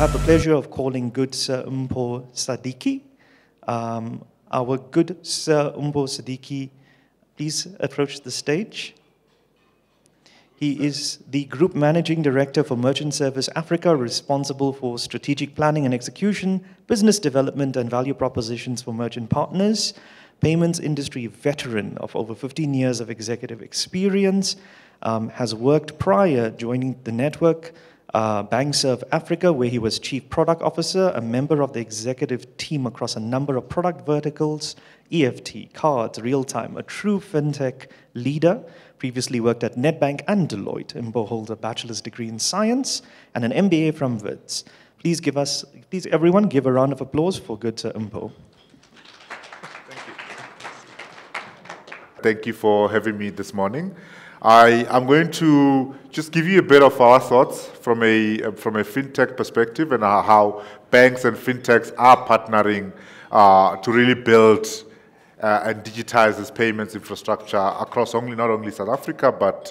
have the pleasure of calling good Sir Mpho Sadiki. Our good Sir Mpho Sadiki, please approach the stage. He is the Group Managing Director for Merchant Service Africa, responsible for strategic planning and execution, business development and value propositions for merchant partners, payments industry veteran of over 15 years of executive experience, has worked prior joining the network, Banks of Africa, where he was Chief Product Officer, a member of the executive team across a number of product verticals, EFT, cards, real-time, a true fintech leader, previously worked at NetBank and Deloitte. Mpho holds a bachelor's degree in science and an MBA from WITS. Please everyone give a round of applause for good Sir Mpho. Thank you. Thank you for having me this morning. I'm going to just give you a bit of our thoughts from a fintech perspective and how banks and fintechs are partnering to really build and digitize this payments infrastructure across not only South Africa, but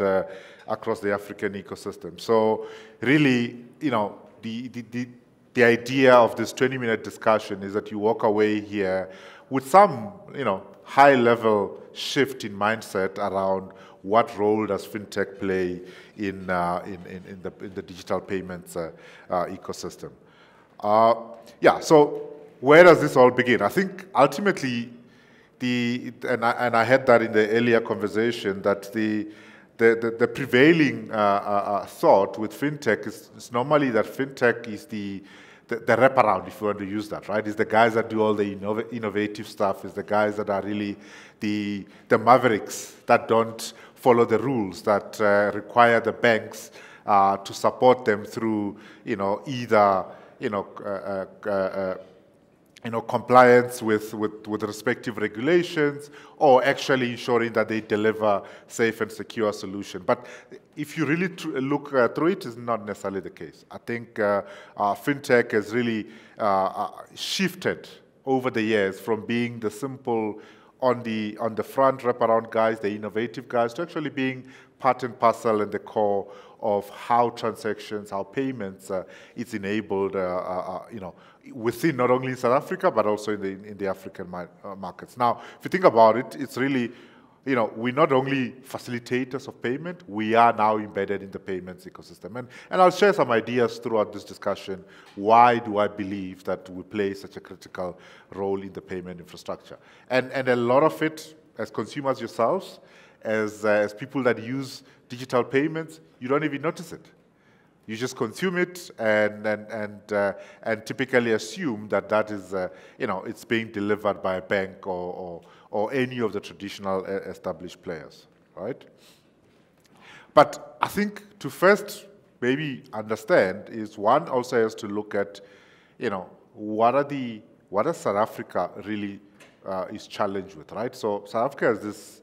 across the African ecosystem. So really, you know, the idea of this 20-minute discussion is that you walk away here with some, you know, high-level shift in mindset around what role does fintech play in the digital payments ecosystem. Yeah, so where does this all begin? I think ultimately, and I had that in the earlier conversation, that the prevailing thought with fintech is normally that fintech is the wraparound, if you want to use that, right? It's the guys that do all the innovative stuff. It's the guys that are really the mavericks that don't follow the rules that require the banks to support them through, you know, either, you know, compliance with respective regulations, or actually ensuring that they deliver safe and secure solution. But if you really look through it, it's not necessarily the case. I think fintech has really shifted over the years from being the simple on the front wraparound guys, the innovative guys, to actually being part and parcel and the core of how transactions, how payments is enabled, you know, within not only South Africa, but also in the African markets. Now, if you think about it, it's really, you know, we're not only facilitators of payment, we are now embedded in the payments ecosystem. And I'll share some ideas throughout this discussion. Why do I believe that we play such a critical role in the payment infrastructure? And a lot of it, as consumers yourselves, as people that use digital payments, you don't even notice it. You just consume it and typically assume that is, you know, it's being delivered by a bank or any of the traditional established players, right? But I think to first maybe understand is one also has to look at, you know, what South Africa really is challenged with, right? So South Africa has this,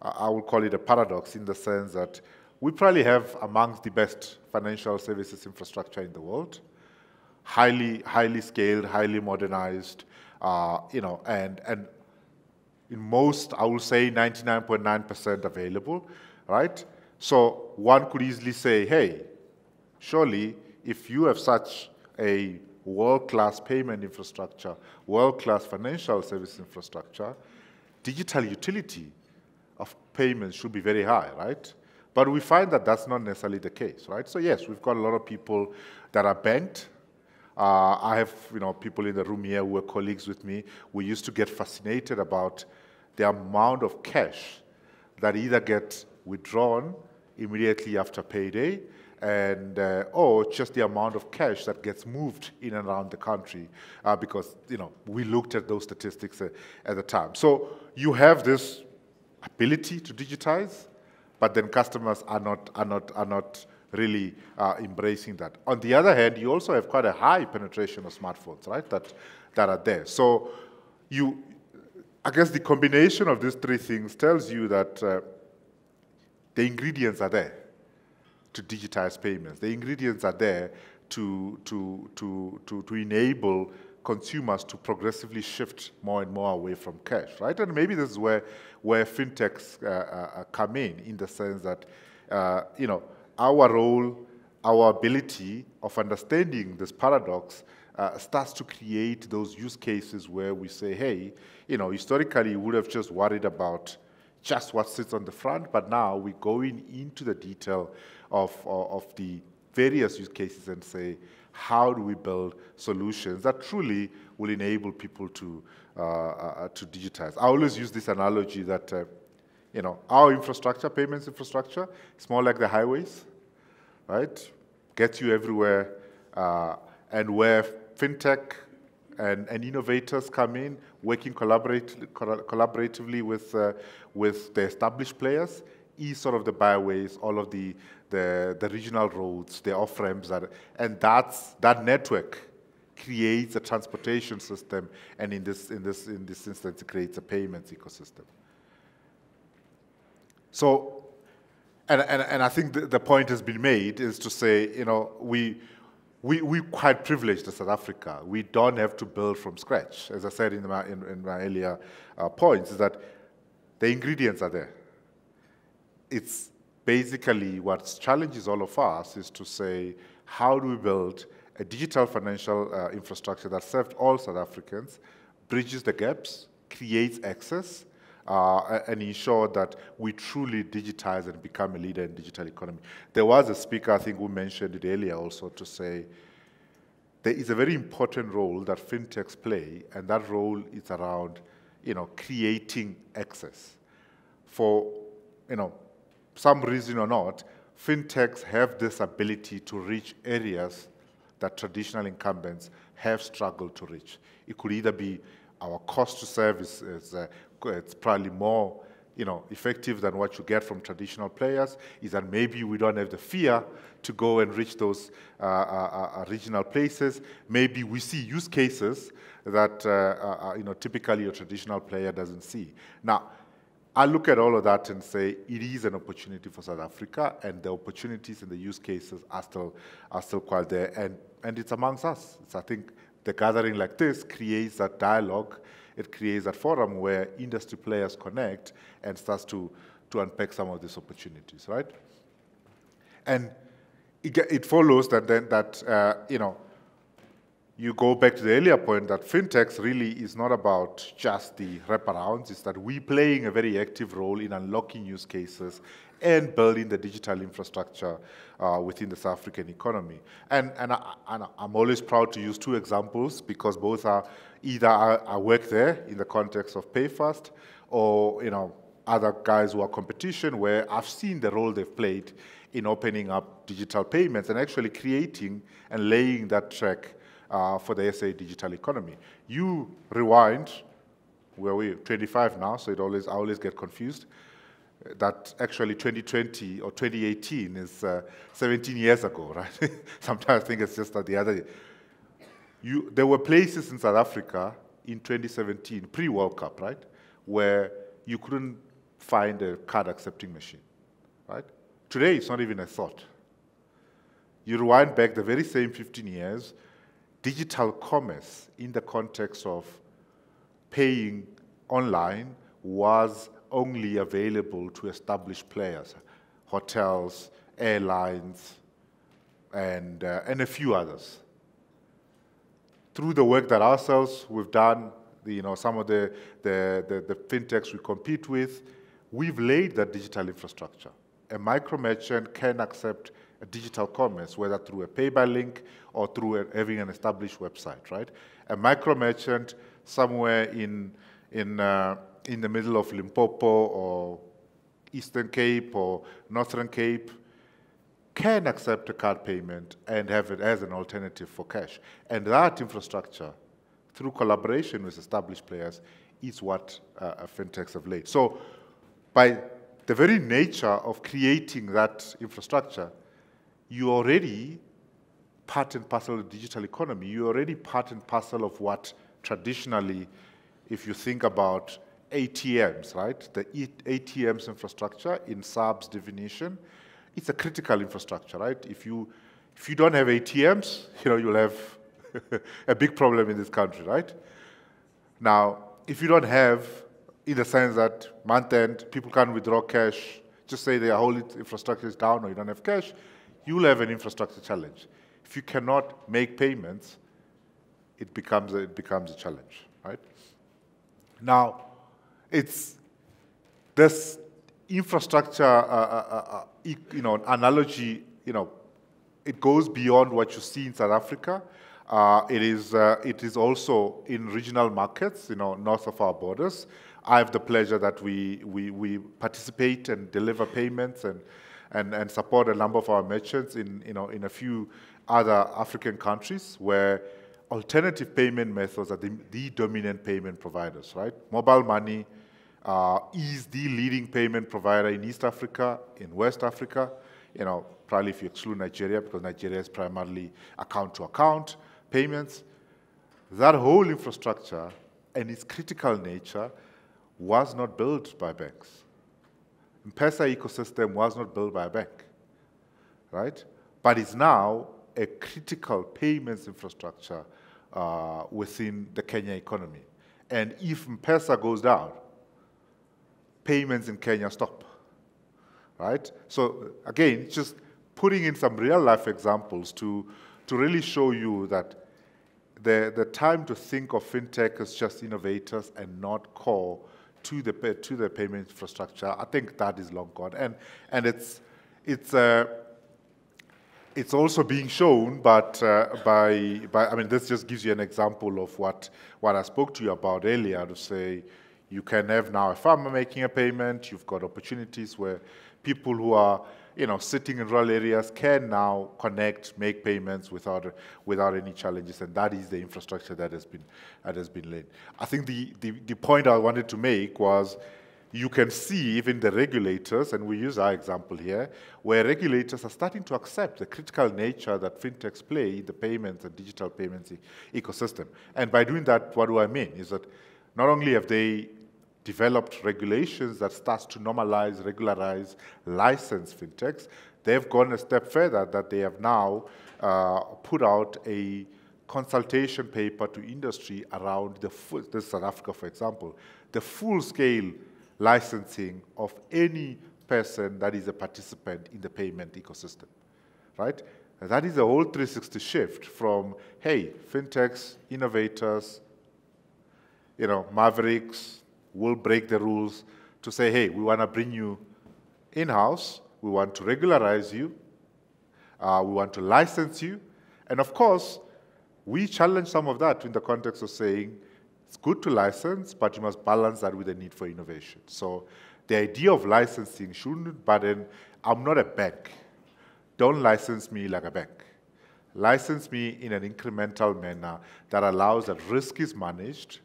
I will call it a paradox, in the sense that we probably have amongst the best financial services infrastructure in the world, highly scaled, highly modernized, you know, and in most, I will say 99.9% available, right? So one could easily say, hey, surely if you have such a world-class payment infrastructure, world-class financial service infrastructure, digital utility of payments should be very high, right? But we find that that's not necessarily the case, right? So yes, we've got a lot of people that are banked. I have, you know, people in the room here who are colleagues with me. We used to get fascinated about the amount of cash that either get withdrawn immediately after payday, and or just the amount of cash that gets moved in and around the country, because, you know, we looked at those statistics at the time. So you have this ability to digitize, but then customers are not really embracing that. On the other hand, you also have quite a high penetration of smartphones, right? That are there. So you, I guess, the combination of these three things tells you that the ingredients are there to digitize payments. The ingredients are there to enable consumers to progressively shift more and more away from cash, right? And maybe this is where fintechs come in the sense that, you know, our role our ability of understanding this paradox starts to create those use cases where we say, hey, you know, historically we would have just worried about just what sits on the front, but now we're going into the detail of the various use cases and say, how do we build solutions that truly will enable people to digitize? I always use this analogy that, you know, our infrastructure, payments infrastructure, it's more like the highways, right? Gets you everywhere, and where fintech and innovators come in, working collaboratively with the established players, is sort of the byways, all of the regional roads, the off-ramps, and that network creates a transportation system, and in this instance, it creates a payments ecosystem. So, and I think the point has been made is to say, you know, we're quite privileged in South Africa. We don't have to build from scratch. As I said in my earlier points, is that the ingredients are there. It's basically what challenges all of us is to say, how do we build a digital financial infrastructure that serves all South Africans, bridges the gaps, creates access, and ensure that we truly digitize and become a leader in digital economy. There was a speaker, I think, who mentioned it earlier also, to say there is a very important role that fintechs play, and that role is around, you know, creating access. For, you know, some reason or not, fintechs have this ability to reach areas that traditional incumbents have struggled to reach. It could either be our cost to serve is it's probably more, you know, effective than what you get from traditional players, is that maybe we don't have the fear to go and reach those regional places. Maybe we see use cases that, you know, typically a traditional player doesn't see. Now, I look at all of that and say it is an opportunity for South Africa, and the opportunities and the use cases are still quite there, and it's amongst us. It's, I think, the gathering like this creates that dialogue, it creates that forum where industry players connect and starts to unpack some of these opportunities, right? And it follows that then that, you know, you go back to the earlier point that fintechs really is not about just the wraparounds, it's that we're playing a very active role in unlocking use cases and building the digital infrastructure within the South African economy. And I'm always proud to use two examples because both are either I work there in the context of PayFast or, you know, other guys who are competition where I've seen the role they've played in opening up digital payments and actually creating and laying that track for the SA digital economy. You rewind, where we're 25 now, so I always get confused, that actually 2020 or 2018 is 17 years ago, right? Sometimes I think it's just that the other day. There were places in South Africa in 2017, pre-World Cup, right, where you couldn't find a card accepting machine, right? Today, it's not even a thought. You rewind back the very same 15 years, digital commerce in the context of paying online was only available to established players, hotels, airlines, and a few others. Through the work that ourselves we've done, you know, some of the fintechs we compete with, we've laid that digital infrastructure. A micro merchant can accept a digital commerce, whether through a pay-by link or through having an established website, right? A micro merchant somewhere in the middle of Limpopo or Eastern Cape or Northern Cape can accept a card payment and have it as an alternative for cash. And that infrastructure, through collaboration with established players, is what fintechs have laid. So by the very nature of creating that infrastructure, you're already part and parcel of the digital economy. You're already part and parcel of what traditionally, if you think about ATMs, right? The ATMs infrastructure in SARB's definition, it's a critical infrastructure, right? If you don't have ATMs, you know, you'll have a big problem in this country, right? Now, if you don't have, in the sense that month end, people can't withdraw cash, just say their whole infrastructure is down or you don't have cash, you'll have an infrastructure challenge. If you cannot make payments, it becomes a challenge, right? Now, it's this infrastructure, analogy, it goes beyond what you see in South Africa. It is also in regional markets, north of our borders. I have the pleasure that we participate and deliver payments and support a number of our merchants in a few other African countries where alternative payment methods are the dominant payment providers, right? Mobile money is the leading payment provider in East Africa, in West Africa, probably if you exclude Nigeria, because Nigeria is primarily account-to-account payments. That whole infrastructure and its critical nature was not built by banks. M-Pesa ecosystem was not built by a bank, right? But it's now a critical payments infrastructure within the Kenya economy. And if M-Pesa goes down, payments in Kenya stop, right? So again, just putting in some real life examples to really show you that the time to think of fintech as just innovators and not core to the payment infrastructure, I think that is long gone, and it's also being shown, but I mean, this just gives you an example of what I spoke to you about earlier, to say you can have now a farmer making a payment. You've got opportunities where people who are sitting in rural areas can now connect, make payments without any challenges, and that is the infrastructure that has been laid. I think the point I wanted to make was you can see even the regulators, and we use our example here, where regulators are starting to accept the critical nature that fintechs play in the payments and digital payments ecosystem. And by doing that, what do I mean? Is that not only have they developed regulations that starts to normalize, regularize, license fintechs, they've gone a step further that they have now put out a consultation paper to industry around this is South Africa, for example, the full-scale licensing of any person that is a participant in the payment ecosystem, right? And that is a whole 360 shift from, hey, fintechs, innovators, mavericks, will break the rules, to say, hey, we want to bring you in-house, we want to regularize you, we want to license you. And of course, we challenge some of that in the context of saying, it's good to license, but you must balance that with the need for innovation. So the idea of licensing shouldn't burden, I'm not a bank. Don't license me like a bank. License me in an incremental manner that allows that risk is managed,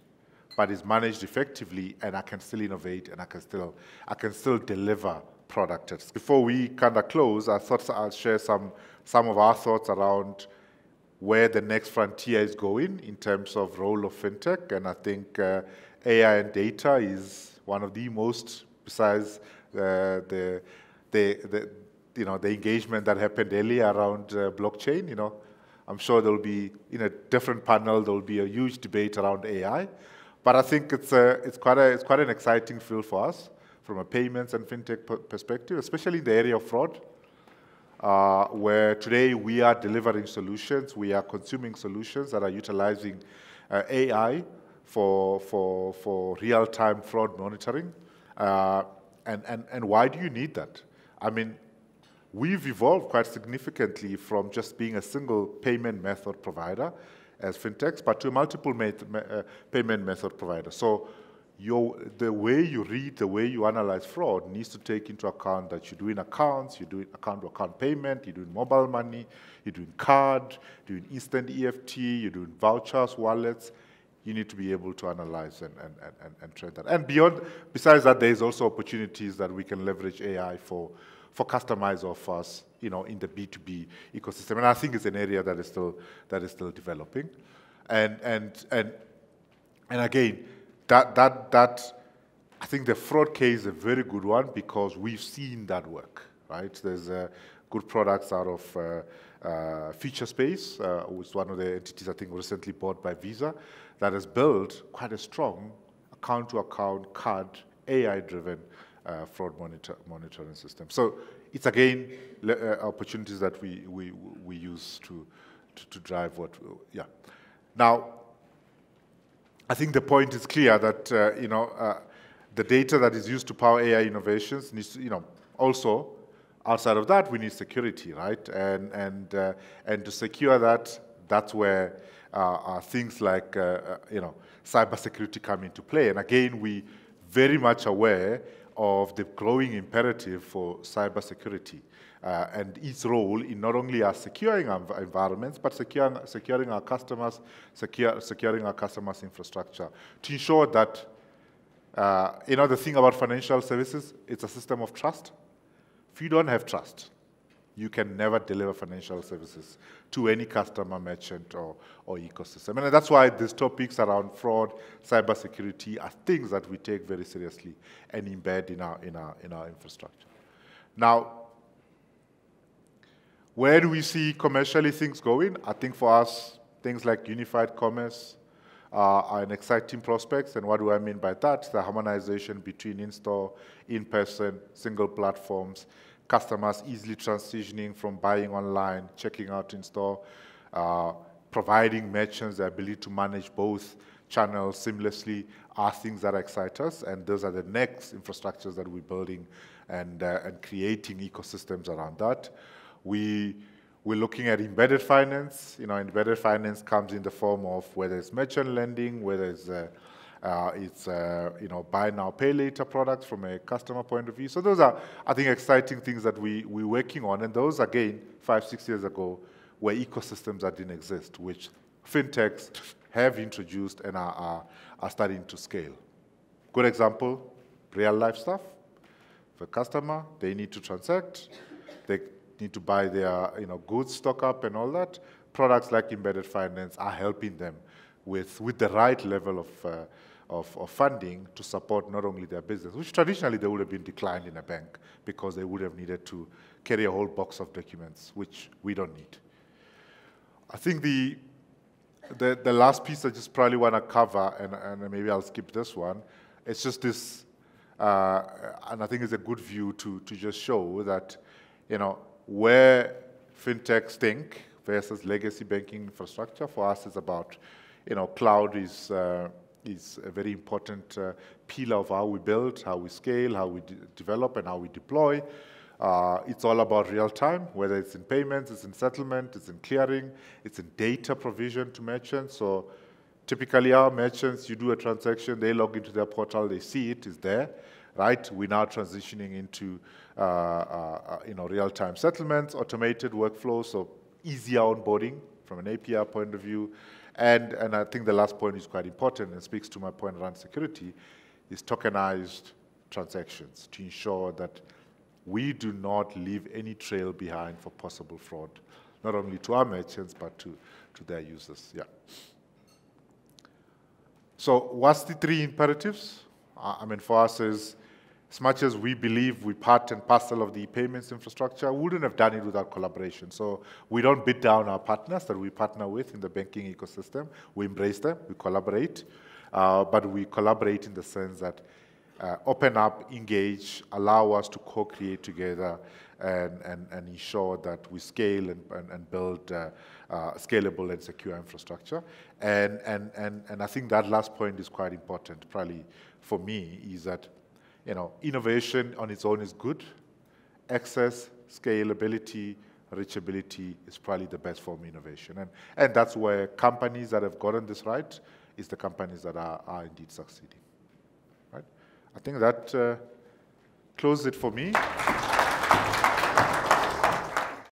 but is managed effectively, and I can still innovate, and I can still deliver products. Before we kind of close, I thought I'll share some of our thoughts around where the next frontier is going in terms of role of fintech, and I think AI and data is one of the most, besides the engagement that happened earlier around blockchain. I'm sure there'll be in a different panel there'll be a huge debate around AI. But I think it's quite an exciting field for us from a payments and fintech perspective, especially in the area of fraud, where today we are delivering solutions, we are consuming solutions that are utilizing AI for real-time fraud monitoring. And why do you need that? I mean, we've evolved quite significantly from just being a single payment method provider as fintechs, but to multiple payment method providers. So the way you read, the way you analyze fraud needs to take into account that you're doing accounts, you're doing account-to-account payment, you're doing mobile money, you're doing card, you're doing instant EFT, you're doing vouchers, wallets. You need to be able to analyze and trend that. And besides that, there's also opportunities that we can leverage AI for customized offers, in the B2B ecosystem, and I think it's an area that is still developing, and again, that I think the fraud case is a very good one because we've seen that work, right? There's good products out of FeatureSpace, which is one of the entities I think recently bought by Visa, that has built quite a strong account-to-account card AI-driven fraud monitoring system. So it's again opportunities that we use to drive what, yeah. Now, I think the point is clear that the data that is used to power AI innovations needs to, also outside of that we need security, right? And to secure that, that's where things like cybersecurity come into play. And again, we very much aware of the growing imperative for cybersecurity and its role in not only us securing our environments, but securing our customers, securing our customers' infrastructure to ensure that the thing about financial services, it's a system of trust. If you don't have trust, you can never deliver financial services to any customer, merchant, or ecosystem. And that's why these topics around fraud, cybersecurity are things that we take very seriously and embed in our infrastructure. Now, where do we see commercially things going? I think for us, things like unified commerce are an exciting prospect. And what do I mean by that? The harmonization between in-store, in-person, single platforms, customers easily transitioning from buying online, checking out in store, providing merchants the ability to manage both channels seamlessly are things that excite us, and those are the next infrastructures that we're building and creating ecosystems around that. We're looking at embedded finance. Embedded finance comes in the form of whether it's merchant lending, whether it's buy now, pay later products from a customer point of view. So those are, I think, exciting things that we're working on. And those, again, 5-6 years ago, were ecosystems that didn't exist, which fintechs have introduced and are starting to scale. Good example, real-life stuff. For customer, they need to transact. They need to buy their goods, stock up, and all that. Products like embedded finance are helping them with the right level of funding to support not only their business, which traditionally they would have been declined in a bank because they would have needed to carry a whole box of documents, which we don't need. I think the last piece I just probably want to cover, and maybe I'll skip this one, it's just this, and I think it's a good view to just show that where fintechs think versus legacy banking infrastructure for us is about, cloud is a very important pillar of how we build, how we scale, how we develop, and how we deploy. It's all about real time, whether it's in payments, it's in settlement, it's in clearing, it's in data provision to merchants. So typically our merchants, you do a transaction, they log into their portal, they see it, it's there, right? We're now transitioning into real-time settlements, automated workflows, so easier onboarding from an API point of view. And I think the last point is quite important and speaks to my point around security, is tokenized transactions to ensure that we do not leave any trail behind for possible fraud, not only to our merchants, but to their users. Yeah. So what's the three imperatives? I mean, for us is, as much as we believe we part and parcel of the payments infrastructure, we wouldn't have done it without collaboration. So we don't beat down our partners that we partner with in the banking ecosystem. We embrace them, we collaborate, but we collaborate in the sense that open up, engage, allow us to co-create together and ensure that we scale and build scalable and secure infrastructure. And I think that last point is quite important, probably for me, is that innovation on its own is good. Access, scalability, reachability is probably the best form of innovation. And that's where companies that have gotten this right is the companies that are indeed succeeding. Right? I think that closes it for me.